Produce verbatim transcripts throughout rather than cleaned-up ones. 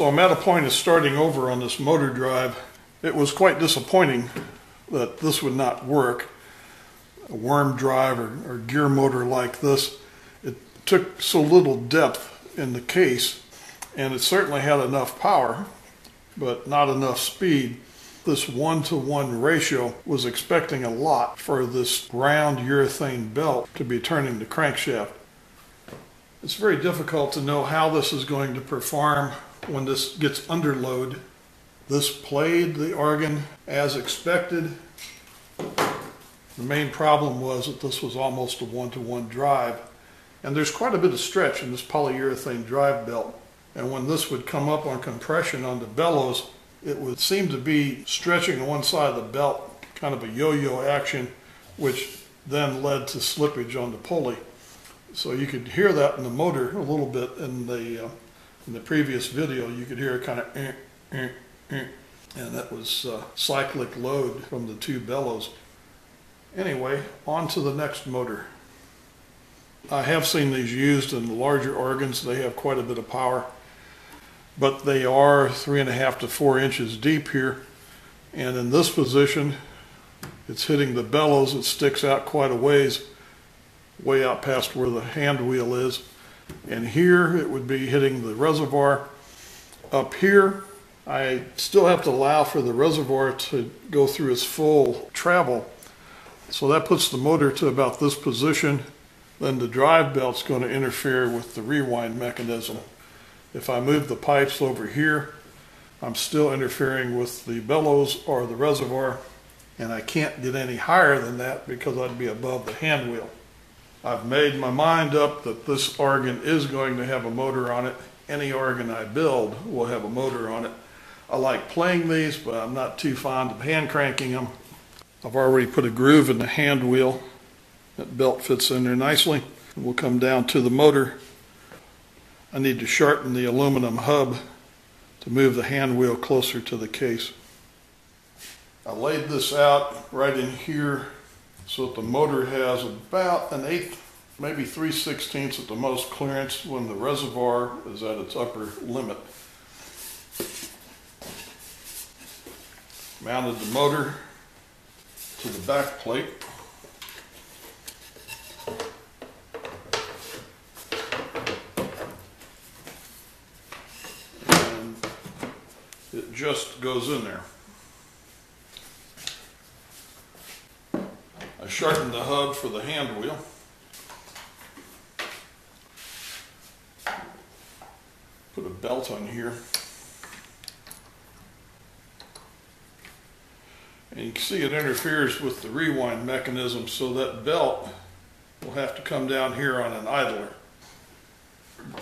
So I'm at a point of starting over on this motor drive. It was quite disappointing that this would not work. A worm drive or, or gear motor like this, it took so little depth in the case, and it certainly had enough power, but not enough speed. This one-to-one ratio was expecting a lot for this round urethane belt to be turning the crankshaft. It's very difficult to know how this is going to perform when this gets under load. This played the organ as expected. The main problem was that this was almost a one-to-one drive, and there's quite a bit of stretch in this polyurethane drive belt, and when this would come up on compression on the bellows, it would seem to be stretching to one side of the belt, kind of a yo-yo action, which then led to slippage on the pulley. So you could hear that in the motor a little bit in the uh, in the previous video. You could hear a kind of eh, eh, eh, and that was uh, cyclic load from the two bellows. Anyway, on to the next motor. I have seen these used in larger organs. They have quite a bit of power, but they are three and a half to four inches deep here, and in this position it's hitting the bellows. It sticks out quite a ways, way out past where the hand wheel is, and here it would be hitting the reservoir. Up here I still have to allow for the reservoir to go through its full travel, so that puts the motor to about this position. Then the drive belt's going to interfere with the rewind mechanism. If I move the pipes over here, I'm still interfering with the bellows or the reservoir, and I can't get any higher than that because I'd be above the hand wheel. I've made my mind up that this organ is going to have a motor on it. Any organ I build will have a motor on it. I like playing these, but I'm not too fond of hand cranking them. I've already put a groove in the hand wheel. That belt fits in there nicely. We'll come down to the motor. I need to sharpen the aluminum hub to move the hand wheel closer to the case. I laid this out right in here so that the motor has about an eighth, maybe three sixteenths at the most clearance when the reservoir is at its upper limit. Mounted the motor to the back plate. It just goes in there. I sharpened the hub for the hand wheel. Put a belt on here. And you can see it interferes with the rewind mechanism, so that belt will have to come down here on an idler.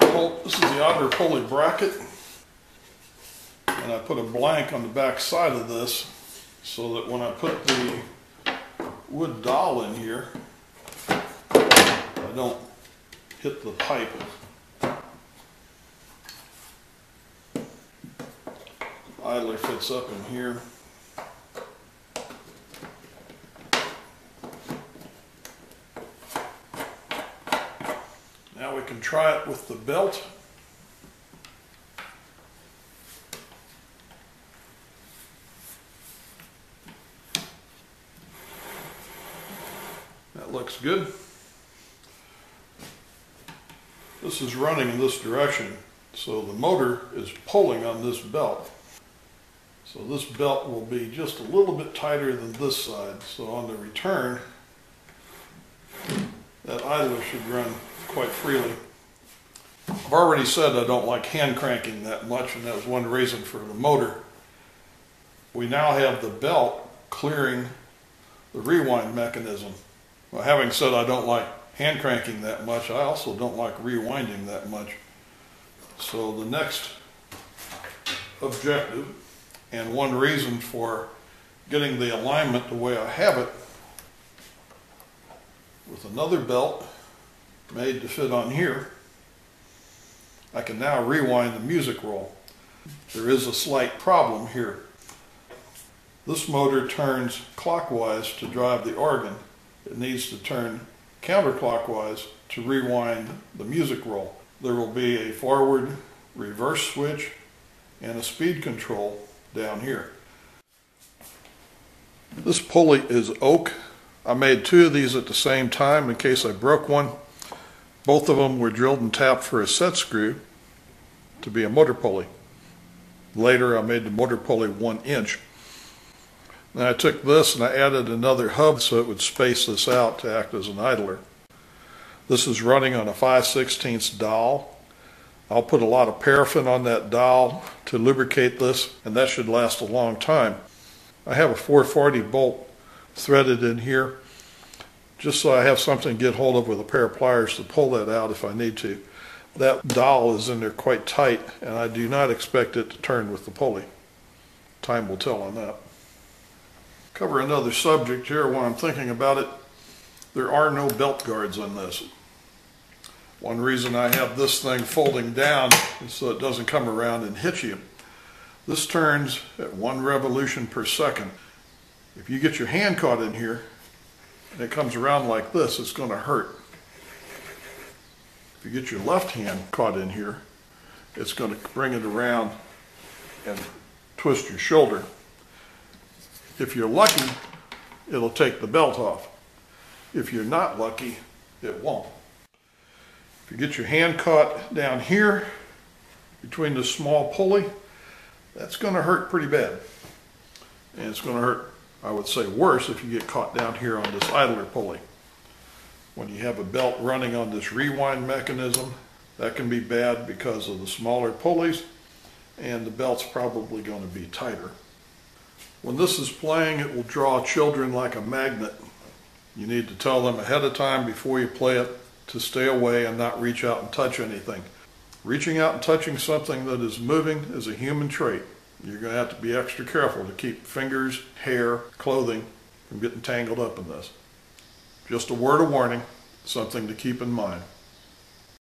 This is the outer pulley bracket. And I put a blank on the back side of this so that when I put the wood dowel in here, I don't hit the pipe. Idler fits up in here. Now we can try it with the belt. Looks good. This is running in this direction, so the motor is pulling on this belt. So this belt will be just a little bit tighter than this side. So on the return, that idler should run quite freely. I've already said I don't like hand cranking that much, and that was one reason for the motor. We now have the belt clearing the rewind mechanism. Well, having said I don't like hand cranking that much, I also don't like rewinding that much. So the next objective, and one reason for getting the alignment the way I have it, with another belt made to fit on here, I can now rewind the music roll. There is a slight problem here. This motor turns clockwise to drive the organ. It needs to turn counterclockwise to rewind the music roll. There will be a forward reverse switch and a speed control down here. This pulley is oak. I made two of these at the same time in case I broke one. Both of them were drilled and tapped for a set screw to be a motor pulley. Later I made the motor pulley one inch. Then I took this and I added another hub so it would space this out to act as an idler. This is running on a five sixteenths dowel. I'll put a lot of paraffin on that dowel to lubricate this, and that should last a long time. I have a four forty bolt threaded in here just so I have something to get hold of with a pair of pliers to pull that out if I need to. That dowel is in there quite tight, and I do not expect it to turn with the pulley. Time will tell on that. Cover another subject here while I'm thinking about it. There are no belt guards on this. One reason I have this thing folding down is so it doesn't come around and hit you. This turns at one revolution per second. If you get your hand caught in here and it comes around like this, it's going to hurt. If you get your left hand caught in here, it's going to bring it around and twist your shoulder. If you're lucky, it'll take the belt off. If you're not lucky, it won't. If you get your hand caught down here between the small pulley, that's going to hurt pretty bad. And it's going to hurt, I would say, worse if you get caught down here on this idler pulley. When you have a belt running on this rewind mechanism, that can be bad because of the smaller pulleys, and the belt's probably going to be tighter. When this is playing, it will draw children like a magnet. You need to tell them ahead of time before you play it to stay away and not reach out and touch anything. Reaching out and touching something that is moving is a human trait. You're going to have to be extra careful to keep fingers, hair, clothing from getting tangled up in this. Just a word of warning, something to keep in mind.